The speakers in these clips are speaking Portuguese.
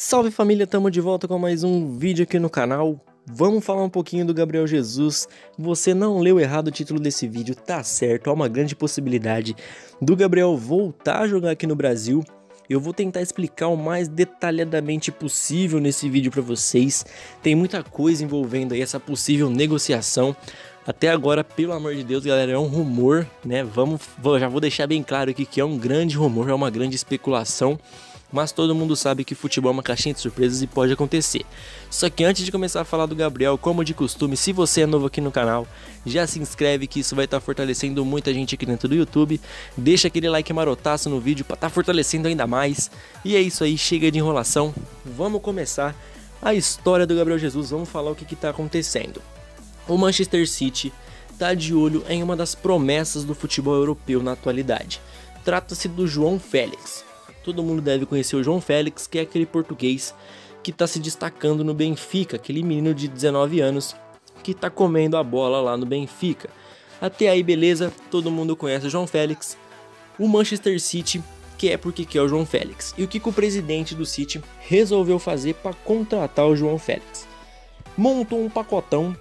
Salve família, tamo de volta com mais um vídeo aqui no canal. Vamos falar um pouquinho do Gabriel Jesus. Você não leu errado o título desse vídeo, tá certo, há uma grande possibilidade do Gabriel voltar a jogar aqui no Brasil. Eu vou tentar explicar o mais detalhadamente possível nesse vídeo para vocês. Tem muita coisa envolvendo aí essa possível negociação. Até agora, pelo amor de Deus, galera, é um rumor, né? Já vou deixar bem claro aqui que é um grande rumor, é uma grande especulação. Mas todo mundo sabe que futebol é uma caixinha de surpresas e pode acontecer. Só que antes de começar a falar do Gabriel, como de costume, se você é novo aqui no canal, já se inscreve que isso vai estar fortalecendo muita gente aqui dentro do YouTube. Deixa aquele like marotaço no vídeo para estar fortalecendo ainda mais. E é isso aí, chega de enrolação. Vamos começar a história do Gabriel Jesus, vamos falar o que está acontecendo. O Manchester City está de olho em uma das promessas do futebol europeu na atualidade. Trata-se do João Félix. Todo mundo deve conhecer o João Félix, que é aquele português que está se destacando no Benfica, aquele menino de 19 anos que está comendo a bola lá no Benfica. Até aí beleza, todo mundo conhece o João Félix. O Manchester City quer porque quer o João Félix. E o que o presidente do City resolveu fazer para contratar o João Félix? Montou um pacotão,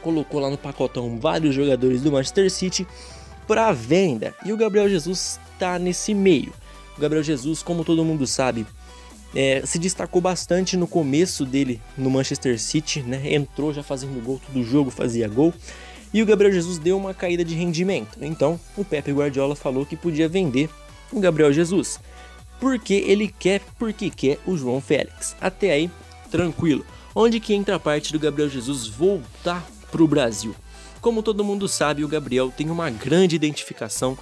colocou lá no pacotão vários jogadores do Manchester City para venda. E o Gabriel Jesus está nesse meio. O Gabriel Jesus, como todo mundo sabe, se destacou bastante no começo dele no Manchester City, né? Entrou já fazendo gol, todo jogo fazia gol. E o Gabriel Jesus deu uma caída de rendimento. Então, o Pepe Guardiola falou que podia vender o Gabriel Jesus. Porque ele quer, porque quer o João Félix. Até aí, tranquilo. Onde que entra a parte do Gabriel Jesus voltar para o Brasil? Como todo mundo sabe, o Gabriel tem uma grande identificação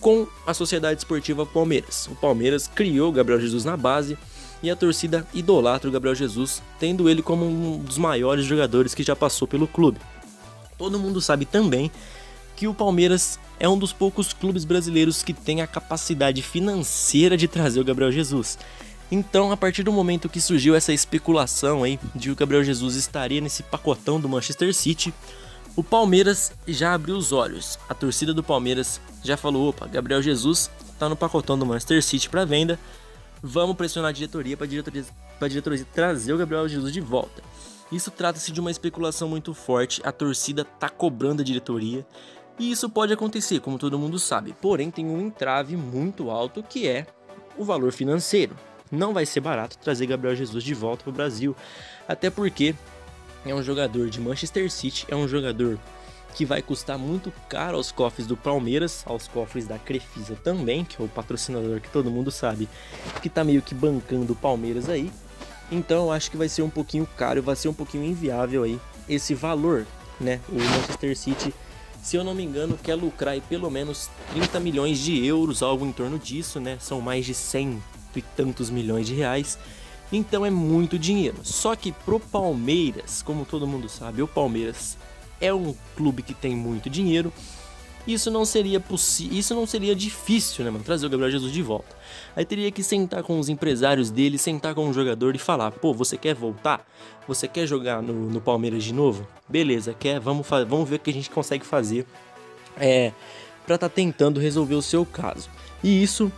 com a Sociedade Esportiva Palmeiras. O Palmeiras criou o Gabriel Jesus na base e a torcida idolatra o Gabriel Jesus, tendo ele como um dos maiores jogadores que já passou pelo clube. Todo mundo sabe também que o Palmeiras é um dos poucos clubes brasileiros que tem a capacidade financeira de trazer o Gabriel Jesus. Então, a partir do momento que surgiu essa especulação aí de que o Gabriel Jesus estaria nesse pacotão do Manchester City, o Palmeiras já abriu os olhos. A torcida do Palmeiras já falou: opa, Gabriel Jesus tá no pacotão do Manchester City para venda. Vamos pressionar a diretoria para a diretoria trazer o Gabriel Jesus de volta. Isso trata-se de uma especulação muito forte. A torcida tá cobrando a diretoria. E isso pode acontecer, como todo mundo sabe. Porém, tem um entrave muito alto que é o valor financeiro. Não vai ser barato trazer Gabriel Jesus de volta para o Brasil. Até porque é um jogador de Manchester City, é um jogador que vai custar muito caro aos cofres do Palmeiras, aos cofres da Crefisa também, que é o patrocinador que todo mundo sabe, que tá meio que bancando o Palmeiras aí. Então eu acho que vai ser um pouquinho caro, vai ser um pouquinho inviável aí esse valor, né? O Manchester City, se eu não me engano, quer lucrar aí pelo menos 30 milhões de euros, algo em torno disso, né? São mais de 100 e tantos milhões de reais. Então é muito dinheiro. Só que pro Palmeiras, como todo mundo sabe, o Palmeiras é um clube que tem muito dinheiro. Isso não seria difícil, né, mano? Trazer o Gabriel Jesus de volta. Aí teria que sentar com os empresários dele, sentar com o jogador e falar: pô, você quer voltar? Você quer jogar no Palmeiras de novo? Beleza, quer? Vamos ver o que a gente consegue fazer pra tá tentando resolver o seu caso. E isso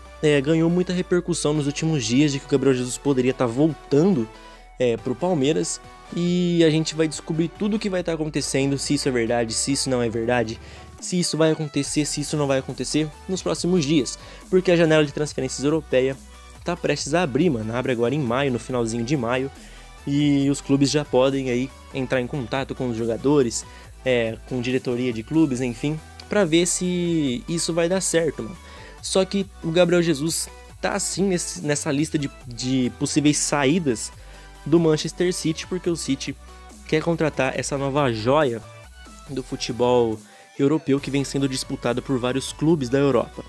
ganhou muita repercussão nos últimos dias de que o Gabriel Jesus poderia estar voltando pro Palmeiras. E a gente vai descobrir tudo o que vai estar acontecendo, se isso é verdade, se isso não é verdade, se isso vai acontecer, se isso não vai acontecer, nos próximos dias. Porque a janela de transferências europeia está prestes a abrir, mano. Abre agora em maio, no finalzinho de maio. E os clubes já podem aí entrar em contato com os jogadores, com diretoria de clubes, enfim, para ver se isso vai dar certo, mano. Só que o Gabriel Jesus tá assim nessa lista de possíveis saídas do Manchester City, porque o City quer contratar essa nova joia do futebol europeu que vem sendo disputada por vários clubes da Europa.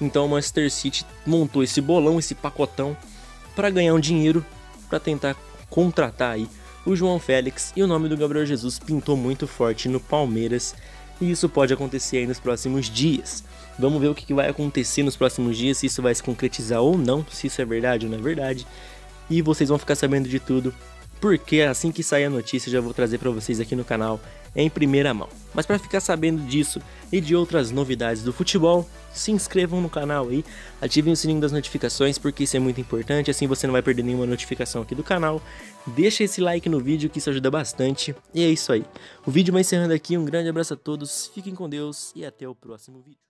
Então o Manchester City montou esse bolão, esse pacotão, para ganhar um dinheiro para tentar contratar aí o João Félix, e o nome do Gabriel Jesus pintou muito forte no Palmeiras. E isso pode acontecer aí nos próximos dias. Vamos ver o que vai acontecer nos próximos dias, se isso vai se concretizar ou não, se isso é verdade ou não é verdade. E vocês vão ficar sabendo de tudo porque assim que sair a notícia eu já vou trazer para vocês aqui no canal em primeira mão. Mas para ficar sabendo disso e de outras novidades do futebol, se inscrevam no canal aí, ativem o sininho das notificações, porque isso é muito importante, assim você não vai perder nenhuma notificação aqui do canal. Deixa esse like no vídeo que isso ajuda bastante, e é isso aí. O vídeo vai encerrando aqui, um grande abraço a todos, fiquem com Deus e até o próximo vídeo.